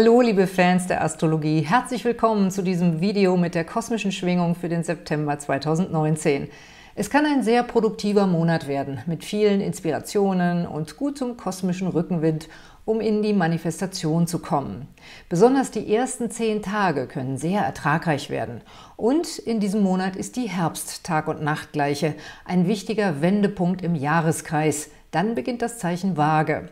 Hallo liebe Fans der Astrologie, herzlich willkommen zu diesem Video mit der kosmischen Schwingung für den September 2019. Es kann ein sehr produktiver Monat werden, mit vielen Inspirationen und gutem kosmischen Rückenwind, um in die Manifestation zu kommen. Besonders die ersten 10 Tage können sehr ertragreich werden. Und in diesem Monat ist die Herbst-Tag- und Nachtgleiche ein wichtiger Wendepunkt im Jahreskreis. Dann beginnt das Zeichen Waage.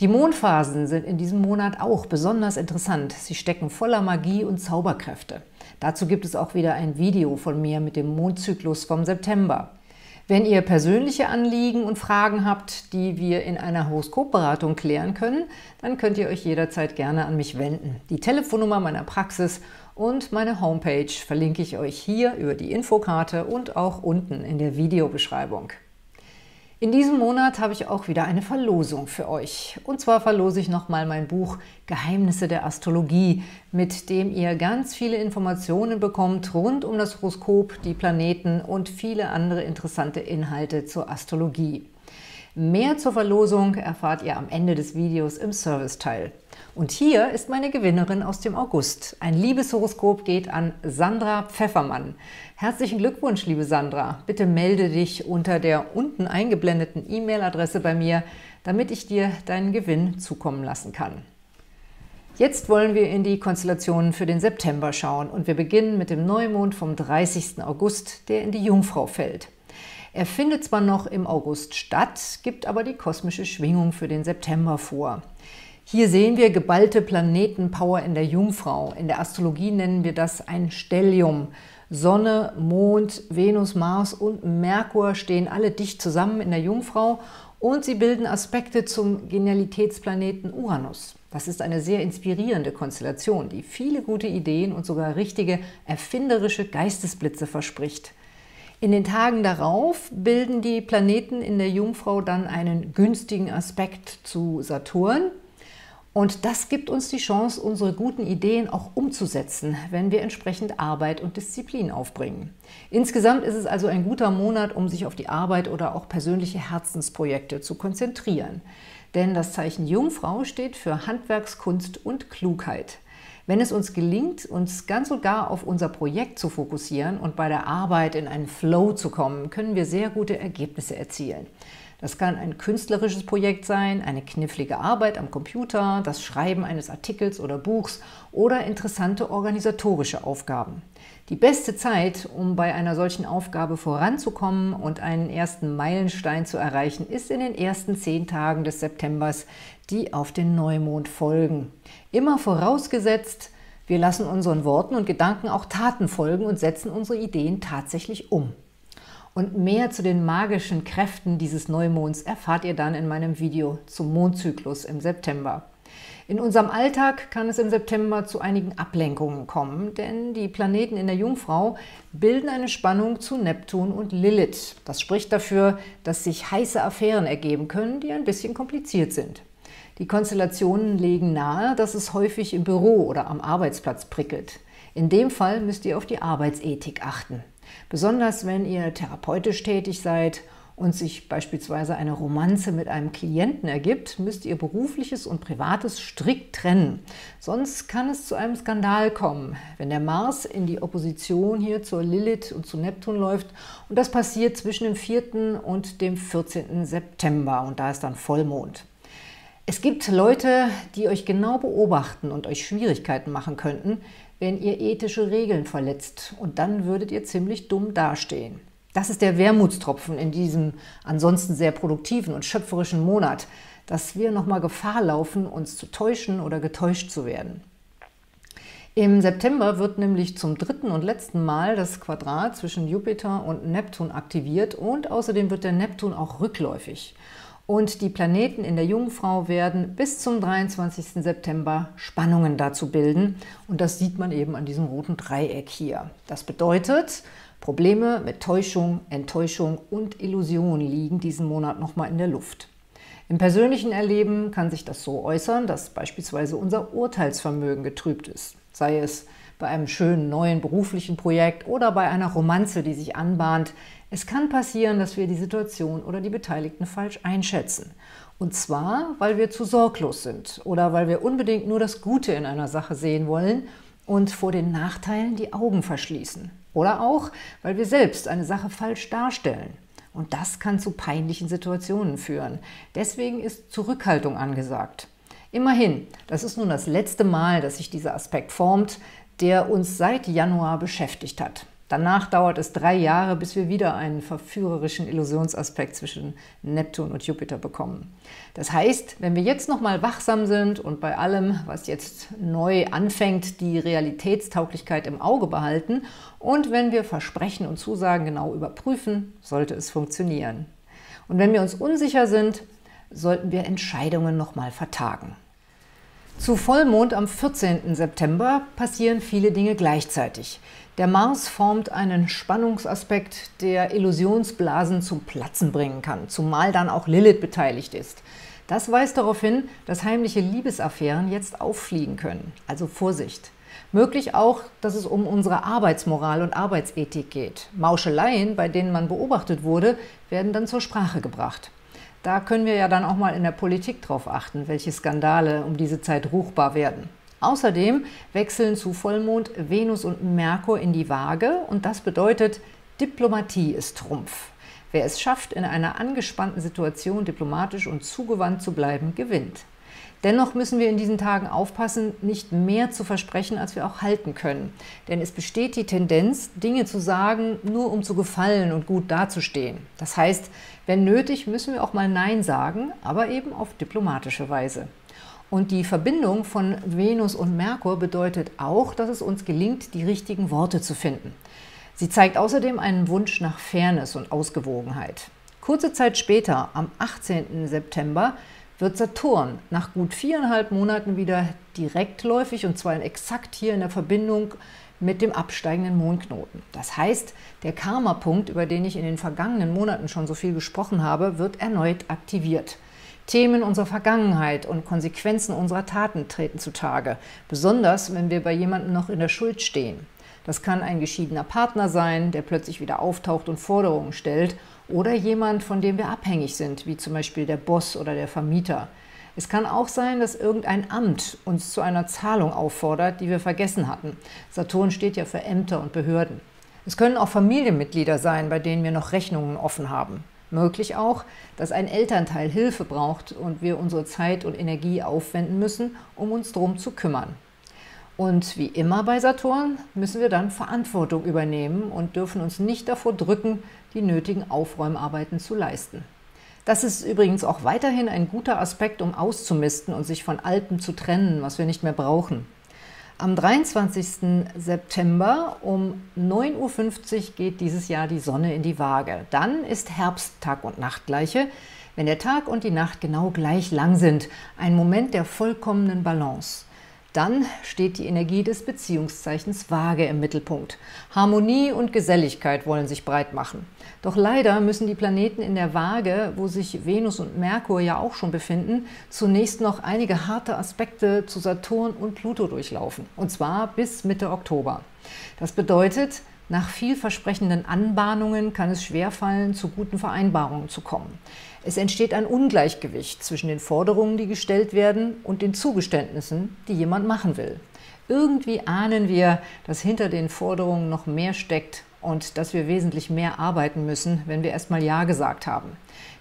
Die Mondphasen sind in diesem Monat auch besonders interessant. Sie stecken voller Magie und Zauberkräfte. Dazu gibt es auch wieder ein Video von mir mit dem Mondzyklus vom September. Wenn ihr persönliche Anliegen und Fragen habt, die wir in einer Horoskopberatung klären können, dann könnt ihr euch jederzeit gerne an mich wenden. Die Telefonnummer meiner Praxis und meine Homepage verlinke ich euch hier über die Infokarte und auch unten in der Videobeschreibung. In diesem Monat habe ich auch wieder eine Verlosung für euch. Und zwar verlose ich nochmal mein Buch Geheimnisse der Astrologie, mit dem ihr ganz viele Informationen bekommt rund um das Horoskop, die Planeten und viele andere interessante Inhalte zur Astrologie. Mehr zur Verlosung erfahrt ihr am Ende des Videos im Serviceteil. Und hier ist meine Gewinnerin aus dem August. Ein Liebeshoroskop geht an Sandra Pfeffermann. Herzlichen Glückwunsch, liebe Sandra. Bitte melde dich unter der unten eingeblendeten E-Mail-Adresse bei mir, damit ich dir deinen Gewinn zukommen lassen kann. Jetzt wollen wir in die Konstellationen für den September schauen und wir beginnen mit dem Neumond vom 30. August, der in die Jungfrau fällt. Er findet zwar noch im August statt, gibt aber die kosmische Schwingung für den September vor. Hier sehen wir geballte Planetenpower in der Jungfrau. In der Astrologie nennen wir das ein Stellium. Sonne, Mond, Venus, Mars und Merkur stehen alle dicht zusammen in der Jungfrau und sie bilden Aspekte zum Genialitätsplaneten Uranus. Das ist eine sehr inspirierende Konstellation, die viele gute Ideen und sogar richtige erfinderische Geistesblitze verspricht. In den Tagen darauf bilden die Planeten in der Jungfrau dann einen günstigen Aspekt zu Saturn. Und das gibt uns die Chance, unsere guten Ideen auch umzusetzen, wenn wir entsprechend Arbeit und Disziplin aufbringen. Insgesamt ist es also ein guter Monat, um sich auf die Arbeit oder auch persönliche Herzensprojekte zu konzentrieren. Denn das Zeichen Jungfrau steht für Handwerkskunst und Klugheit. Wenn es uns gelingt, uns ganz und gar auf unser Projekt zu fokussieren und bei der Arbeit in einen Flow zu kommen, können wir sehr gute Ergebnisse erzielen. Das kann ein künstlerisches Projekt sein, eine knifflige Arbeit am Computer, das Schreiben eines Artikels oder Buchs oder interessante organisatorische Aufgaben. Die beste Zeit, um bei einer solchen Aufgabe voranzukommen und einen ersten Meilenstein zu erreichen, ist in den ersten 10 Tagen des Septembers, die auf den Neumond folgen. Immer vorausgesetzt, wir lassen unseren Worten und Gedanken auch Taten folgen und setzen unsere Ideen tatsächlich um. Und mehr zu den magischen Kräften dieses Neumonds erfahrt ihr dann in meinem Video zum Mondzyklus im September. In unserem Alltag kann es im September zu einigen Ablenkungen kommen, denn die Planeten in der Jungfrau bilden eine Spannung zu Neptun und Lilith. Das spricht dafür, dass sich heiße Affären ergeben können, die ein bisschen kompliziert sind. Die Konstellationen legen nahe, dass es häufig im Büro oder am Arbeitsplatz prickelt. In dem Fall müsst ihr auf die Arbeitsethik achten. Besonders wenn ihr therapeutisch tätig seid und sich beispielsweise eine Romanze mit einem Klienten ergibt, müsst ihr Berufliches und Privates strikt trennen. Sonst kann es zu einem Skandal kommen, wenn der Mars in die Opposition hier zur Lilith und zu Neptun läuft. Und das passiert zwischen dem 4. und dem 14. September und da ist dann Vollmond. Es gibt Leute, die euch genau beobachten und euch Schwierigkeiten machen könnten, wenn ihr ethische Regeln verletzt. Und dann würdet ihr ziemlich dumm dastehen. Das ist der Wermutstropfen in diesem ansonsten sehr produktiven und schöpferischen Monat, dass wir nochmal Gefahr laufen, uns zu täuschen oder getäuscht zu werden. Im September wird nämlich zum 3. und letzten Mal das Quadrat zwischen Jupiter und Neptun aktiviert und außerdem wird der Neptun auch rückläufig. Und die Planeten in der Jungfrau werden bis zum 23. September Spannungen dazu bilden. Und das sieht man eben an diesem roten Dreieck hier. Das bedeutet, Probleme mit Täuschung, Enttäuschung und Illusion liegen diesen Monat nochmal in der Luft. Im persönlichen Erleben kann sich das so äußern, dass beispielsweise unser Urteilsvermögen getrübt ist. Sei es bei einem schönen neuen beruflichen Projekt oder bei einer Romanze, die sich anbahnt. Es kann passieren, dass wir die Situation oder die Beteiligten falsch einschätzen. Und zwar, weil wir zu sorglos sind oder weil wir unbedingt nur das Gute in einer Sache sehen wollen und vor den Nachteilen die Augen verschließen. Oder auch, weil wir selbst eine Sache falsch darstellen. Und das kann zu peinlichen Situationen führen. Deswegen ist Zurückhaltung angesagt. Immerhin, das ist nun das letzte Mal, dass sich dieser Aspekt formt, der uns seit Januar beschäftigt hat. Danach dauert es 3 Jahre, bis wir wieder einen verführerischen Illusionsaspekt zwischen Neptun und Jupiter bekommen. Das heißt, wenn wir jetzt nochmal wachsam sind und bei allem, was jetzt neu anfängt, die Realitätstauglichkeit im Auge behalten und wenn wir Versprechen und Zusagen genau überprüfen, sollte es funktionieren. Und wenn wir uns unsicher sind, sollten wir Entscheidungen nochmal vertagen. Zu Vollmond am 14. September passieren viele Dinge gleichzeitig. Der Mars formt einen Spannungsaspekt, der Illusionsblasen zum Platzen bringen kann, zumal dann auch Lilith beteiligt ist. Das weist darauf hin, dass heimliche Liebesaffären jetzt auffliegen können, also Vorsicht. Möglich auch, dass es um unsere Arbeitsmoral und Arbeitsethik geht. Mauscheleien, bei denen man beobachtet wurde, werden dann zur Sprache gebracht. Da können wir ja dann auch mal in der Politik drauf achten, welche Skandale um diese Zeit ruchbar werden. Außerdem wechseln zu Vollmond Venus und Merkur in die Waage und das bedeutet, Diplomatie ist Trumpf. Wer es schafft, in einer angespannten Situation diplomatisch und zugewandt zu bleiben, gewinnt. Dennoch müssen wir in diesen Tagen aufpassen, nicht mehr zu versprechen, als wir auch halten können. Denn es besteht die Tendenz, Dinge zu sagen, nur um zu gefallen und gut dazustehen. Das heißt, wenn nötig, müssen wir auch mal Nein sagen, aber eben auf diplomatische Weise. Und die Verbindung von Venus und Merkur bedeutet auch, dass es uns gelingt, die richtigen Worte zu finden. Sie zeigt außerdem einen Wunsch nach Fairness und Ausgewogenheit. Kurze Zeit später, am 18. September, wird Saturn nach gut 4,5 Monaten wieder direktläufig, und zwar exakt hier in der Verbindung mit dem absteigenden Mondknoten. Das heißt, der Karma-Punkt, über den ich in den vergangenen Monaten schon so viel gesprochen habe, wird erneut aktiviert. Themen unserer Vergangenheit und Konsequenzen unserer Taten treten zutage, besonders wenn wir bei jemandem noch in der Schuld stehen. Das kann ein geschiedener Partner sein, der plötzlich wieder auftaucht und Forderungen stellt, oder jemand, von dem wir abhängig sind, wie zum Beispiel der Boss oder der Vermieter. Es kann auch sein, dass irgendein Amt uns zu einer Zahlung auffordert, die wir vergessen hatten. Saturn steht ja für Ämter und Behörden. Es können auch Familienmitglieder sein, bei denen wir noch Rechnungen offen haben. Möglich auch, dass ein Elternteil Hilfe braucht und wir unsere Zeit und Energie aufwenden müssen, um uns darum zu kümmern. Und wie immer bei Saturn müssen wir dann Verantwortung übernehmen und dürfen uns nicht davor drücken, die nötigen Aufräumarbeiten zu leisten. Das ist übrigens auch weiterhin ein guter Aspekt, um auszumisten und sich von Altem zu trennen, was wir nicht mehr brauchen. Am 23. September um 9:50 Uhr geht dieses Jahr die Sonne in die Waage. Dann ist Herbsttag und Nachtgleiche, wenn der Tag und die Nacht genau gleich lang sind. Ein Moment der vollkommenen Balance. Dann steht die Energie des Beziehungszeichens Waage im Mittelpunkt. Harmonie und Geselligkeit wollen sich breit machen. Doch leider müssen die Planeten in der Waage, wo sich Venus und Merkur ja auch schon befinden, zunächst noch einige harte Aspekte zu Saturn und Pluto durchlaufen. Und zwar bis Mitte Oktober. Das bedeutet, nach vielversprechenden Anbahnungen kann es schwerfallen, zu guten Vereinbarungen zu kommen. Es entsteht ein Ungleichgewicht zwischen den Forderungen, die gestellt werden, und den Zugeständnissen, die jemand machen will. Irgendwie ahnen wir, dass hinter den Forderungen noch mehr steckt und dass wir wesentlich mehr arbeiten müssen, wenn wir erstmal Ja gesagt haben.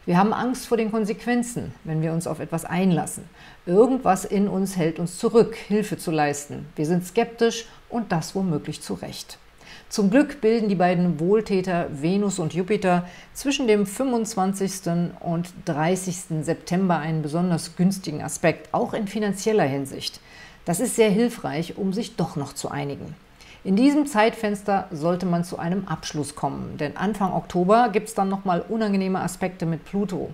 Wir haben Angst vor den Konsequenzen, wenn wir uns auf etwas einlassen. Irgendwas in uns hält uns zurück, Hilfe zu leisten. Wir sind skeptisch und das womöglich zu Recht. Zum Glück bilden die beiden Wohltäter Venus und Jupiter zwischen dem 25. und 30. September einen besonders günstigen Aspekt, auch in finanzieller Hinsicht. Das ist sehr hilfreich, um sich doch noch zu einigen. In diesem Zeitfenster sollte man zu einem Abschluss kommen, denn Anfang Oktober gibt es dann nochmal unangenehme Aspekte mit Pluto.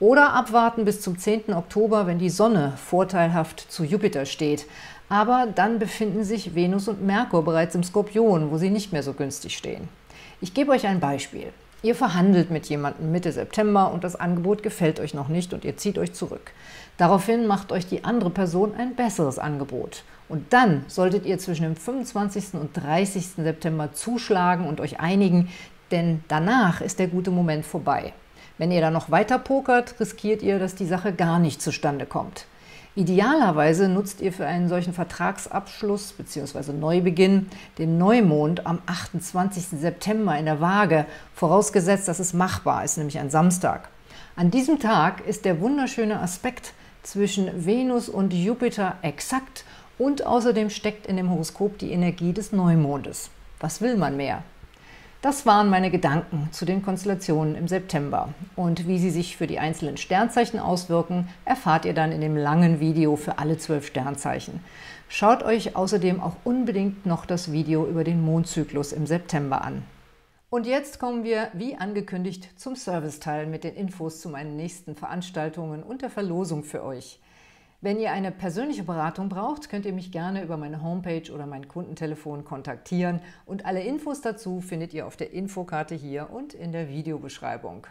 Oder abwarten bis zum 10. Oktober, wenn die Sonne vorteilhaft zu Jupiter steht. Aber dann befinden sich Venus und Merkur bereits im Skorpion, wo sie nicht mehr so günstig stehen. Ich gebe euch ein Beispiel. Ihr verhandelt mit jemandem Mitte September und das Angebot gefällt euch noch nicht und ihr zieht euch zurück. Daraufhin macht euch die andere Person ein besseres Angebot. Und dann solltet ihr zwischen dem 25. und 30. September zuschlagen und euch einigen, denn danach ist der gute Moment vorbei. Wenn ihr da noch weiter pokert, riskiert ihr, dass die Sache gar nicht zustande kommt. Idealerweise nutzt ihr für einen solchen Vertragsabschluss bzw. Neubeginn den Neumond am 28. September in der Waage, vorausgesetzt, dass es machbar ist, nämlich ein Samstag. An diesem Tag ist der wunderschöne Aspekt zwischen Venus und Jupiter exakt und außerdem steckt in dem Horoskop die Energie des Neumondes. Was will man mehr? Das waren meine Gedanken zu den Konstellationen im September. Und wie sie sich für die einzelnen Sternzeichen auswirken, erfahrt ihr dann in dem langen Video für alle 12 Sternzeichen. Schaut euch außerdem auch unbedingt noch das Video über den Mondzyklus im September an. Und jetzt kommen wir, wie angekündigt, zum Serviceteil mit den Infos zu meinen nächsten Veranstaltungen und der Verlosung für euch. Wenn ihr eine persönliche Beratung braucht, könnt ihr mich gerne über meine Homepage oder mein Kundentelefon kontaktieren und alle Infos dazu findet ihr auf der Infokarte hier und in der Videobeschreibung.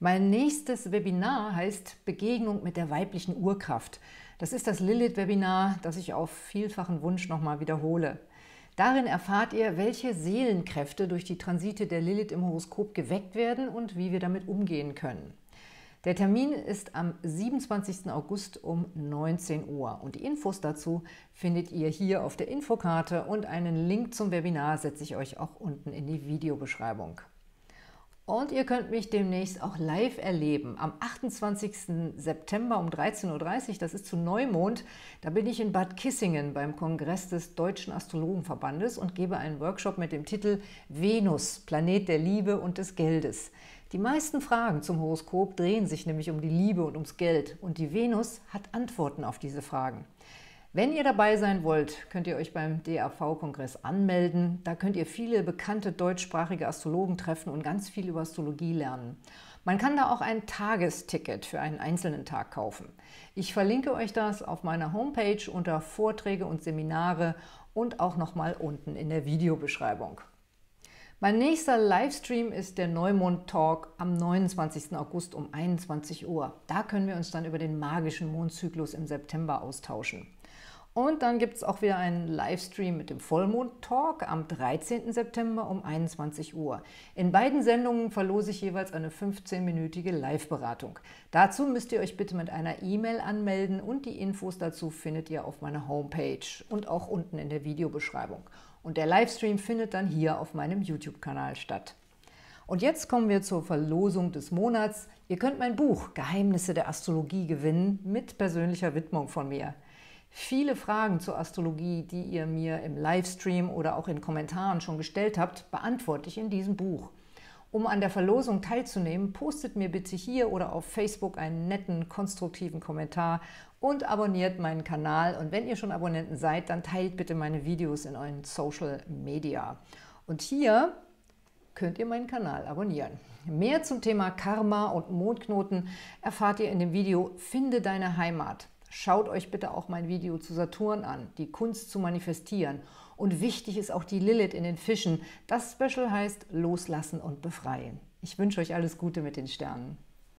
Mein nächstes Webinar heißt Begegnung mit der weiblichen Urkraft. Das ist das Lilith-Webinar, das ich auf vielfachen Wunsch nochmal wiederhole. Darin erfahrt ihr, welche Seelenkräfte durch die Transite der Lilith im Horoskop geweckt werden und wie wir damit umgehen können. Der Termin ist am 27. August um 19 Uhr und die Infos dazu findet ihr hier auf der Infokarte und einen Link zum Webinar setze ich euch auch unten in die Videobeschreibung. Und ihr könnt mich demnächst auch live erleben. Am 28. September um 13:30 Uhr, das ist zu Neumond, da bin ich in Bad Kissingen beim Kongress des Deutschen Astrologenverbandes und gebe einen Workshop mit dem Titel Venus, Planet der Liebe und des Geldes. Die meisten Fragen zum Horoskop drehen sich nämlich um die Liebe und ums Geld und die Venus hat Antworten auf diese Fragen. Wenn ihr dabei sein wollt, könnt ihr euch beim DAV-Kongress anmelden. Da könnt ihr viele bekannte deutschsprachige Astrologen treffen und ganz viel über Astrologie lernen. Man kann da auch ein Tagesticket für einen einzelnen Tag kaufen. Ich verlinke euch das auf meiner Homepage unter Vorträge und Seminare und auch nochmal unten in der Videobeschreibung. Mein nächster Livestream ist der Neumond-Talk am 29. August um 21 Uhr. Da können wir uns dann über den magischen Mondzyklus im September austauschen. Und dann gibt es auch wieder einen Livestream mit dem Vollmond-Talk am 13. September um 21 Uhr. In beiden Sendungen verlose ich jeweils eine 15-minütige Live-Beratung. Dazu müsst ihr euch bitte mit einer E-Mail anmelden und die Infos dazu findet ihr auf meiner Homepage und auch unten in der Videobeschreibung. Und der Livestream findet dann hier auf meinem YouTube-Kanal statt. Und jetzt kommen wir zur Verlosung des Monats. Ihr könnt mein Buch Geheimnisse der Astrologie gewinnen mit persönlicher Widmung von mir. Viele Fragen zur Astrologie, die ihr mir im Livestream oder auch in Kommentaren schon gestellt habt, beantworte ich in diesem Buch. Um an der Verlosung teilzunehmen, postet mir bitte hier oder auf Facebook einen netten, konstruktiven Kommentar und abonniert meinen Kanal. Und wenn ihr schon Abonnenten seid, dann teilt bitte meine Videos in euren Social Media. Und hier könnt ihr meinen Kanal abonnieren. Mehr zum Thema Karma und Mondknoten erfahrt ihr in dem Video Finde deine Heimat. Schaut euch bitte auch mein Video zu Saturn an, die Kunst zu manifestieren. Und wichtig ist auch die Lilith in den Fischen. Das Special heißt Loslassen und Befreien. Ich wünsche euch alles Gute mit den Sternen.